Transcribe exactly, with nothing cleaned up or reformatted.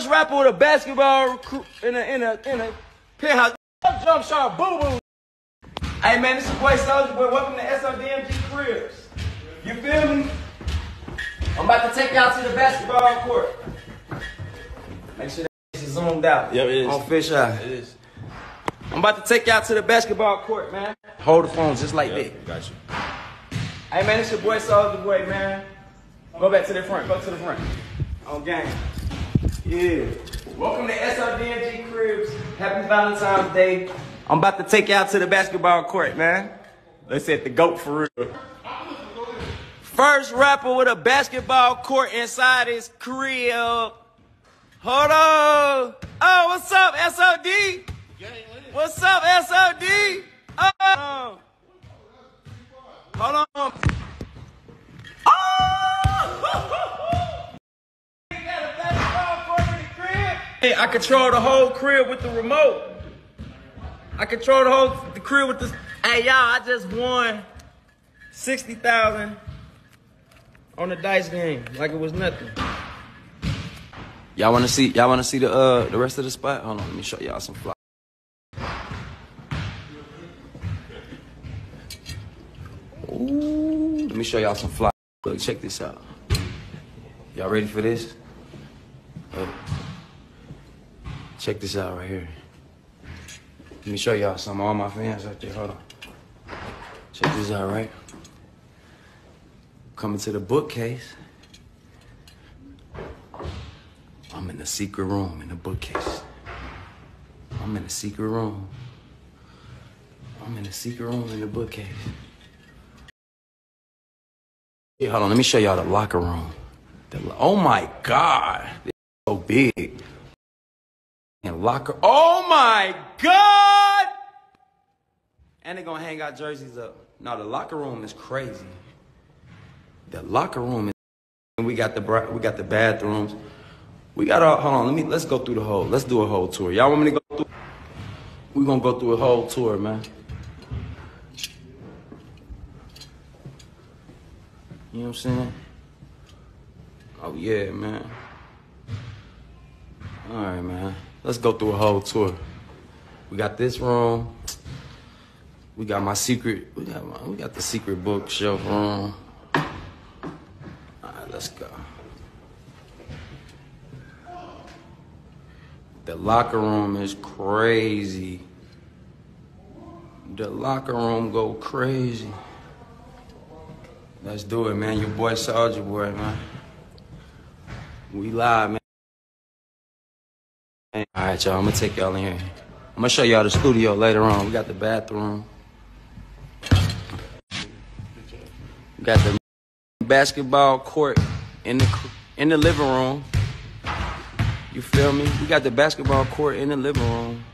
first rapper with a basketball recruit in a in a in a penthouse. Jump shot, boo boo. Hey man, this is your boy Soulja Boy. Welcome to S L D M G Cribs. You feel me? I'm about to take y'all to the basketball court. Make sure that is zoomed out. Yep, it is. On fisheye. It is. I'm about to take y'all to the basketball court, man. Hold the phone just like yep, that. Got you. Hey man, it's your boy Soulja Boy, man. Go back to the front. Go to the front. On game. Yeah. Welcome to S L D M G Cribs. Happy Valentine's Day. I'm about to take y'all to the basketball court, man. They said the GOAT for real. First rapper with a basketball court inside his crib. Hold on. Oh, what's up, S O D? What's up, S O D? Oh. Hold on. Oh! You got a basketball court in the crib? Hey, I control the whole crib with the remote. I control the whole the crib with the... Hey, y'all, I just won sixty thousand dollars. On the dice game, like it was nothing. Y'all wanna see? Y'all wanna see the uh the rest of the spot? Hold on, let me show y'all some fly. Ooh, let me show y'all some fly. Look, check this out. Y'all ready for this? Uh, check this out right here. Let me show y'all some. All my fans out there. Hold on. Check this out, right? Coming to the bookcase. I'm in the secret room in the bookcase. I'm in the secret room. I'm in the secret room in the bookcase. Yeah, hold on, let me show y'all the locker room. The lo oh my God, it's so big. And locker, oh my God! And they're gonna hang out jerseys up. Now the locker room is crazy. The locker room is, and we got the we got the bathrooms. We got all. Hold on, let me let's go through the whole. Let's do a whole tour. Y'all want me to go through? We gonna go through a whole tour, man. You know what I'm saying? Oh yeah, man. All right, man. Let's go through a whole tour. We got this room. We got my secret. We got my, we got the secret bookshelf room. Let's go. The locker room is crazy. The locker room go crazy. Let's do it, man. Your boy Soulja Boy, man. We live, man. All right, y'all. I'm gonna take y'all in here. I'm gonna show y'all the studio later on. We got the bathroom. We got the basketball court in the in the living room. You feel me? We got the basketball court in the living room.